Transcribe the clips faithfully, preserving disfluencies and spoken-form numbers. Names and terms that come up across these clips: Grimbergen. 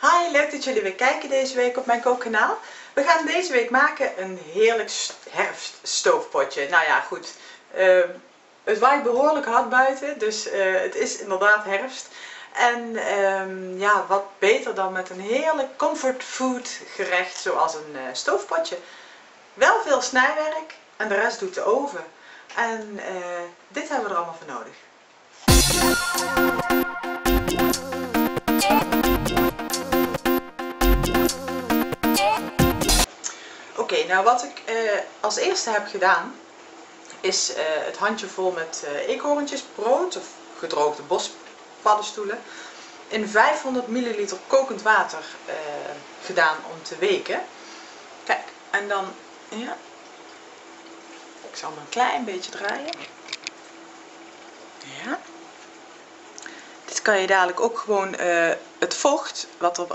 Hi, leuk dat jullie weer kijken deze week op mijn kookkanaal. We gaan deze week maken een heerlijk herfststoofpotje. Nou ja, goed. Uh, het waait behoorlijk hard buiten, dus uh, het is inderdaad herfst. En um, ja, wat beter dan met een heerlijk comfort food gerecht zoals een uh, stoofpotje. Wel veel snijwerk en de rest doet de oven. En uh, dit hebben we er allemaal voor nodig. Oké, okay, nou wat ik uh, als eerste heb gedaan is uh, het handje vol met uh, eekhoorntjes, brood of gedroogde bospaddenstoelen in vijfhonderd milliliter kokend water uh, gedaan om te weken. Kijk, en dan, ja, ik zal hem een klein beetje draaien. Ja. Dit kan je dadelijk ook gewoon uh, het vocht wat er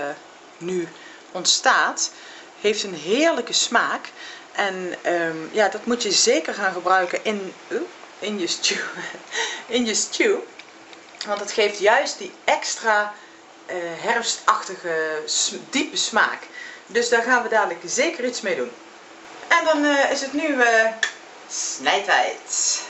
uh, nu ontstaat. Heeft een heerlijke smaak en um, ja, dat moet je zeker gaan gebruiken in, uh, in, je stew, in je stew. Want het geeft juist die extra uh, herfstachtige diepe smaak. Dus daar gaan we dadelijk zeker iets mee doen. En dan uh, is het nu uh, snijtijd.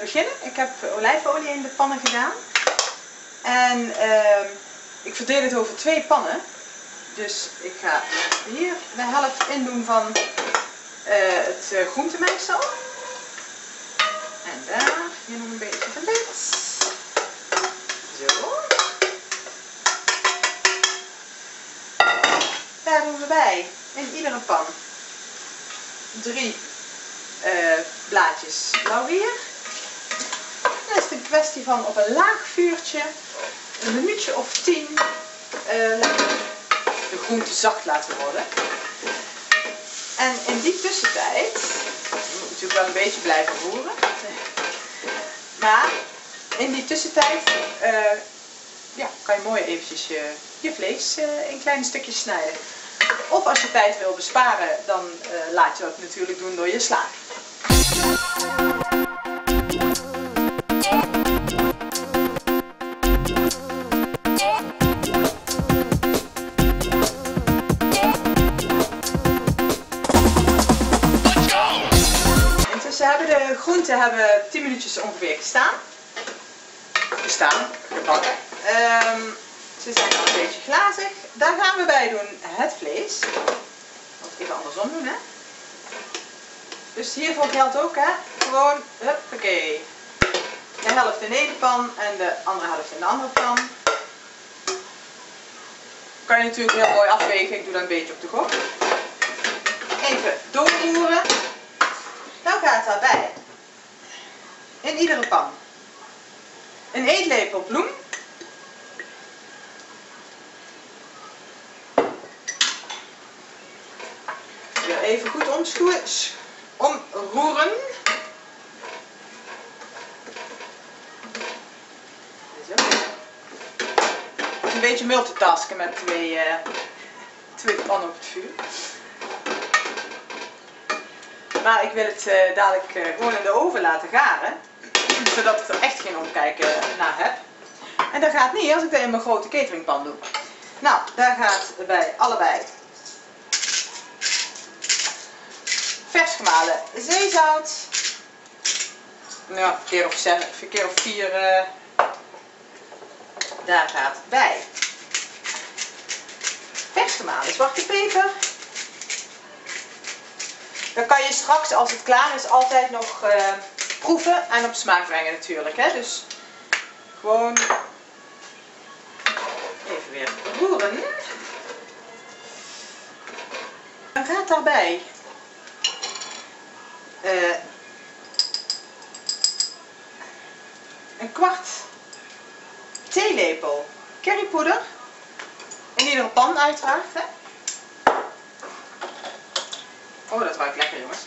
Beginnen. Ik heb olijfolie in de pannen gedaan en uh, ik verdeel het over twee pannen, dus ik ga hier de helft in doen van uh, het uh, groentemengsel en daar hier nog een beetje van dit, zo, daar doen we bij in iedere pan drie uh, blaadjes laurier. Het is een kwestie van op een laag vuurtje, een minuutje of tien, uh, de groente zacht laten worden. En in die tussentijd, je moet natuurlijk wel een beetje blijven roeren, maar in die tussentijd uh, ja, kan je mooi eventjes je, je vlees uh, in kleine stukjes snijden. Of als je tijd wil besparen, dan uh, laat je dat natuurlijk doen door je sla. De groenten hebben tien minuutjes ongeveer gestaan. Gestaan, gebakken. Um, ze zijn al een beetje glazig. Daar gaan we bij doen het vlees. Dat moet ik even andersom doen, hè. Dus hiervoor geldt ook, hè. gewoon, huppakee. De helft in de ene pan en de andere helft in de andere pan. Kan je natuurlijk heel mooi afwegen, ik doe dat een beetje op de gok. Even doorroeren. Dan gaat daarbij, in iedere pan, een eetlepel bloem. Weer even goed omroeren. Een beetje multitasken met twee, uh, twee pannen op het vuur. Maar ik wil het uh, dadelijk uh, gewoon in de oven laten garen, zodat ik er echt geen omkijken naar heb. En dat gaat niet als ik dat in mijn grote cateringpan doe. Nou, daar gaat bij allebei vers gemalen zeezout. Nou, verkeer of zes, verkeer of vier. Uh, daar gaat bij vers gemalen zwarte peper. Dan kan je straks, als het klaar is, altijd nog uh, proeven en op smaak brengen natuurlijk. Hè? Dus gewoon even weer roeren. Dan gaat daarbij uh, een kwart theelepel currypoeder. In iedere pan uiteraard. Hè? Oh, dat ruikt lekker, jongens.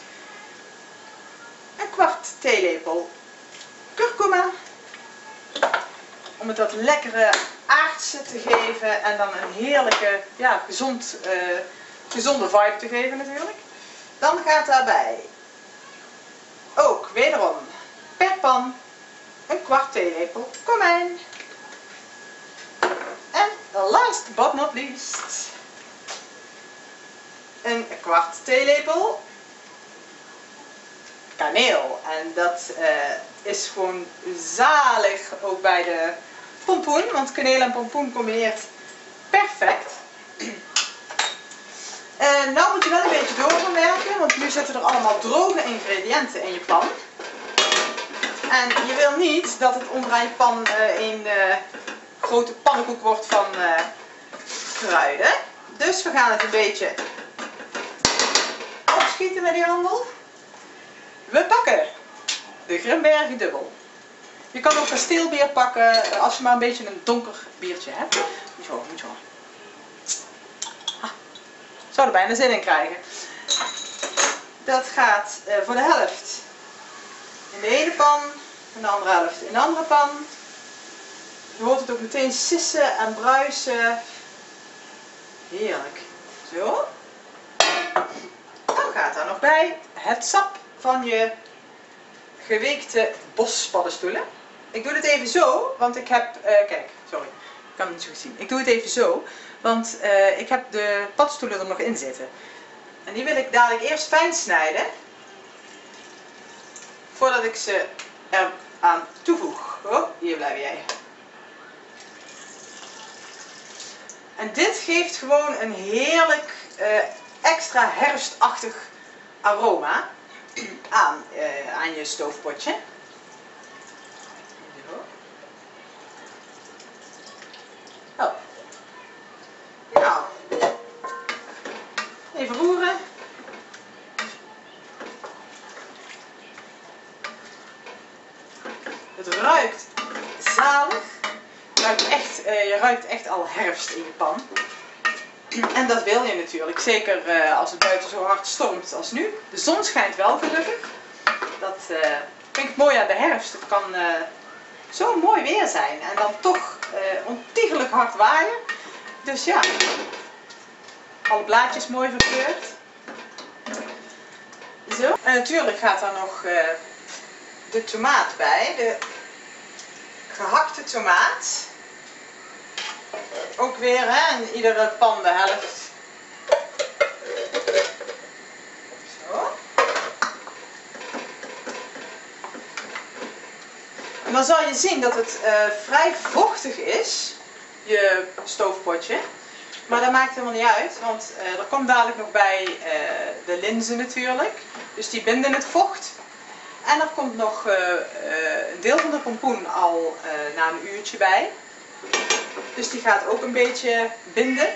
Een kwart theelepel kurkuma. Om het dat lekkere aardse te geven en dan een heerlijke, ja, gezond, uh, gezonde vibe te geven natuurlijk. Dan gaat daarbij ook wederom per pan een kwart theelepel komijn. En last but not least, een kwart theelepel kaneel. En dat uh, is gewoon zalig ook bij de pompoen, want kaneel en pompoen combineert perfect. Uh, nou moet je wel een beetje doorwerken, want nu zitten er allemaal droge ingrediënten in je pan. En je wil niet dat het onderaan je pan uh, een uh, grote pannenkoek wordt van uh, kruiden. Dus we gaan het een beetje schieten met die handel. We pakken de Grimbergen dubbel. Je kan ook kasteel bier pakken als je maar een beetje een donker biertje hebt. Moet je horen, moet je horen. Ah, zou er bijna zin in krijgen. Dat gaat eh, voor de helft in de ene pan en de andere helft in de andere pan. Je hoort het ook meteen sissen en bruisen. Heerlijk. Zo. Gaat daar nog bij het sap van je geweekte bospaddenstoelen. Ik doe het even zo, want ik heb, uh, kijk, sorry, ik kan het niet zo goed zien. Ik doe het even zo, want uh, ik heb de paddenstoelen er nog in zitten. En die wil ik dadelijk eerst fijn snijden, voordat ik ze eraan toevoeg. Oh, hier blijf jij. En dit geeft gewoon een heerlijk uh, extra herfstachtig aroma aan, eh, aan je stoofpotje. Oh. Nou, even roeren. Het ruikt zalig. Je ruikt echt, eh, je ruikt echt al herfst in je pan. En dat wil je natuurlijk, zeker uh, als het buiten zo hard stormt als nu. De zon schijnt wel gelukkig. Dat uh, vind ik het mooi aan de herfst. Het kan uh, zo mooi weer zijn en dan toch uh, ontiegelijk hard waaien. Dus ja, alle blaadjes mooi verkleurd. Zo. En natuurlijk gaat daar nog uh, de tomaat bij, de gehakte tomaat. Ook weer, hè, in iedere pan de helft. Zo. En dan zal je zien dat het uh, vrij vochtig is, je stoofpotje. Maar dat maakt helemaal niet uit, want uh, er komt dadelijk nog bij uh, de linzen natuurlijk. Dus die binden het vocht. En er komt nog uh, uh, een deel van de pompoen al uh, na een uurtje bij. Dus die gaat ook een beetje binden.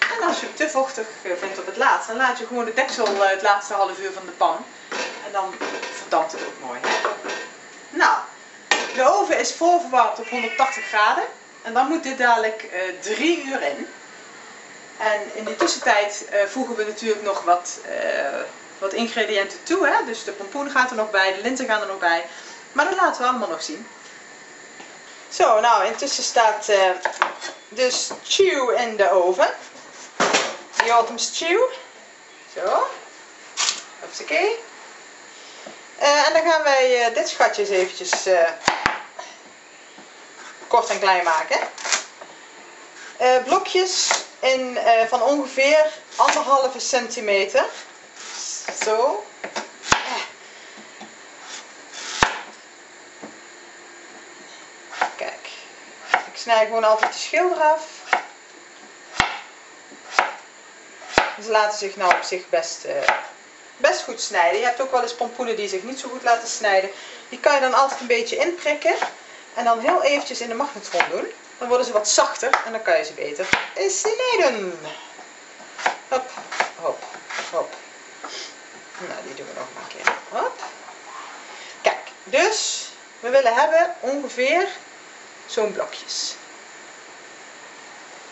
En als je hem te vochtig vindt op het laatst, dan laat je gewoon de deksel uh, het laatste half uur van de pan. En dan verdampt het ook mooi. Nou, de oven is voorverwarmd op honderdtachtig graden. En dan moet dit dadelijk uh, drie uur in. En in de tussentijd uh, voegen we natuurlijk nog wat, uh, wat ingrediënten toe. Hè? Dus de pompoen gaat er nog bij, de linten gaan er nog bij. Maar dat laten we allemaal nog zien. Zo, nou intussen staat uh, de stew in de oven. Die autumn stew. Zo. Hopsakee. Uh, en dan gaan wij uh, dit schatje eens eventjes uh, kort en klein maken. Uh, blokjes in, uh, van ongeveer anderhalve centimeter. Zo. Uh. Kijk, ik snij gewoon altijd de schil eraf. Ze laten zich nou op zich best... Uh, best goed snijden. Je hebt ook wel eens pompoenen die zich niet zo goed laten snijden. Die kan je dan altijd een beetje inprikken en dan heel eventjes in de magnetron doen. Dan worden ze wat zachter en dan kan je ze beter snijden. Hop, hop, hop. Nou, die doen we nog maar een keer. Hop. Kijk, dus we willen hebben ongeveer zo'n blokjes.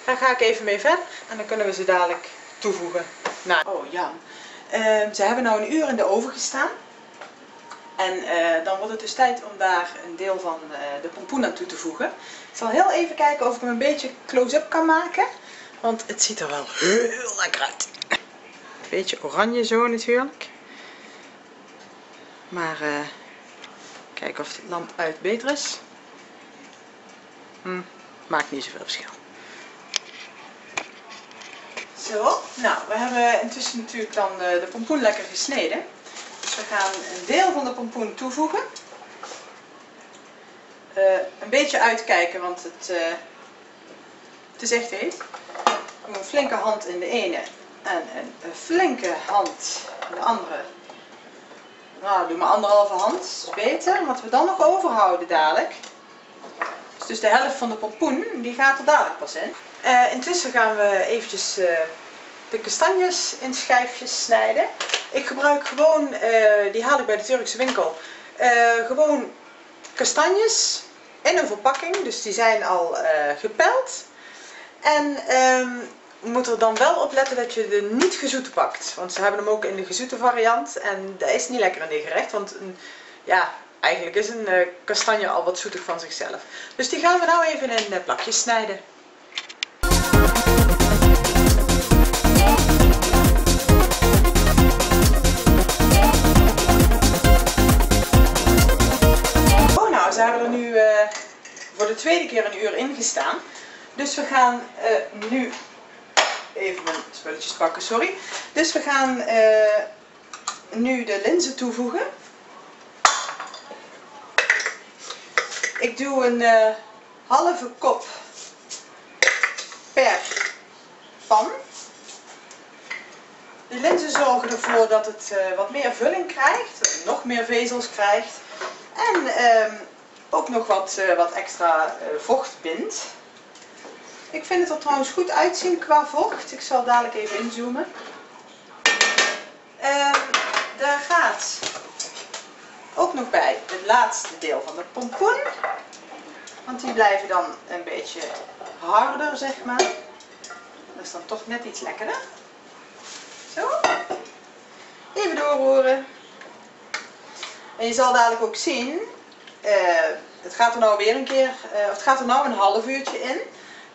Daar ga ik even mee verder en dan kunnen we ze dadelijk toevoegen. Nou. Oh ja. Uh, ze hebben nu een uur in de oven gestaan. En uh, dan wordt het dus tijd om daar een deel van uh, de pompoen aan toe te voegen. Ik zal heel even kijken of ik hem een beetje close-up kan maken. Want het ziet er wel heel lekker uit. Een beetje oranje zo natuurlijk. Maar uh, kijken of de lamp uit beter is. Hm, maakt niet zoveel verschil. Zo, nou, we hebben intussen natuurlijk dan de, de pompoen lekker gesneden. Dus we gaan een deel van de pompoen toevoegen. Uh, een beetje uitkijken, want het, uh, het is echt heet. Een flinke hand in de ene en een, een flinke hand in de andere. Nou, doe maar anderhalve hand, is beter. Wat we dan nog overhouden dadelijk. Dus de helft van de pompoen, die gaat er dadelijk pas in. Uh, intussen gaan we eventjes uh, de kastanjes in schijfjes snijden. Ik gebruik gewoon, uh, die haal ik bij de Turkse winkel, uh, gewoon kastanjes in een verpakking. Dus die zijn al uh, gepeld. En um, je moet er dan wel op letten dat je de niet gezoete pakt. Want ze hebben hem ook in de gezoete variant. En dat is niet lekker in dit gerecht, want een, ja... Eigenlijk is een uh, kastanje al wat zoetig van zichzelf. Dus die gaan we nou even in uh, plakjes snijden. Oh, nou, ze hebben er nu uh, voor de tweede keer een uur in gestaan. Dus we gaan uh, nu... Even mijn spulletjes pakken, sorry. Dus we gaan uh, nu de linzen toevoegen. Ik doe een uh, halve kop per pan. De linzen zorgen ervoor dat het uh, wat meer vulling krijgt, dat het nog meer vezels krijgt en uh, ook nog wat, uh, wat extra uh, vocht bindt. Ik vind het er trouwens goed uitzien qua vocht. Ik zal dadelijk even inzoomen. Uh, daar gaat ook nog bij het laatste deel van de pompoen. Want die blijven dan een beetje harder, zeg maar. Dat is dan toch net iets lekkerder. Zo. Even doorroeren. En je zal dadelijk ook zien, uh, het gaat er nou weer een keer, uh, het gaat er nou een half uurtje in.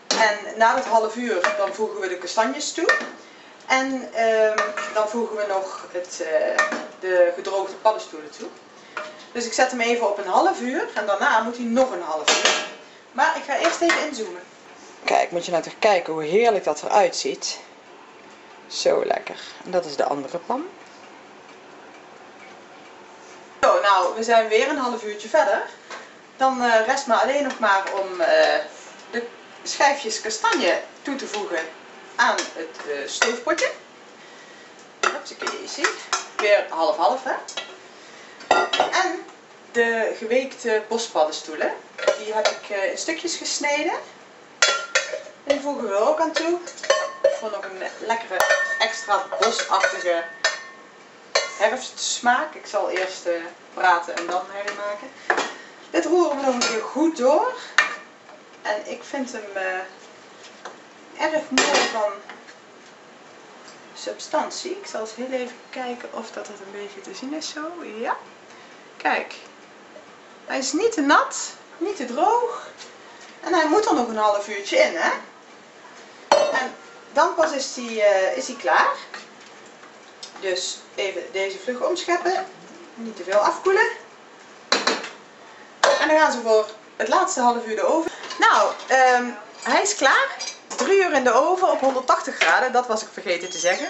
En na dat half uur dan voegen we de kastanjes toe. En uh, dan voegen we nog het, uh, de gedroogde paddenstoelen toe. Dus ik zet hem even op een half uur en daarna moet hij nog een half uur. Maar ik ga eerst even inzoomen. Kijk, moet je nou toch kijken hoe heerlijk dat eruit ziet. Zo lekker. En dat is de andere pan. Zo, nou, we zijn weer een half uurtje verder. Dan uh, rest me alleen nog maar om uh, de schijfjes kastanje toe te voegen aan het uh, stoofpotje. Hopsakee, zie je. ongeveer half-half. En de geweekte bospaddenstoelen, die heb ik in stukjes gesneden. Die voegen we er ook aan toe. Voor nog een lekkere extra bosachtige herfstsmaak. Ik zal eerst praten en dan herrie maken. Dit roeren we nog een keer goed door. En ik vind hem erg mooi van substantie. Ik zal eens heel even kijken of dat het een beetje te zien is zo. Ja. Kijk. Hij is niet te nat, niet te droog. En hij moet er nog een half uurtje in, hè. En dan pas is hij uh, is hij klaar. Dus even deze vlug omscheppen. Niet te veel afkoelen. En dan gaan ze voor het laatste half uur de oven. Nou, um, hij is klaar. Drie uur in de oven op honderdtachtig graden. Dat was ik vergeten te zeggen.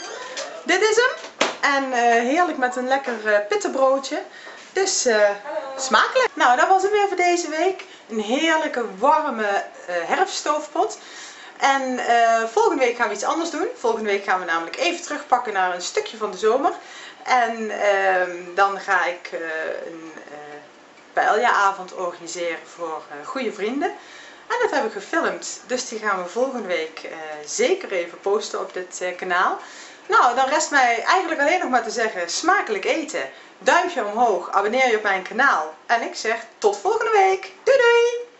Dit is hem. En uh, heerlijk met een lekker uh, pittenbroodje. Dus uh, smakelijk. Nou, dat was hem weer voor deze week. Een heerlijke warme uh, herfststoofpot. En uh, volgende week gaan we iets anders doen. Volgende week gaan we namelijk even terugpakken naar een stukje van de zomer. En uh, dan ga ik uh, een uh, paella-avond organiseren voor uh, goede vrienden. En dat heb ik gefilmd. Dus die gaan we volgende week uh, zeker even posten op dit uh, kanaal. Nou, dan rest mij eigenlijk alleen nog maar te zeggen, smakelijk eten. Duimpje omhoog, abonneer je op mijn kanaal. En ik zeg tot volgende week. Doei doei!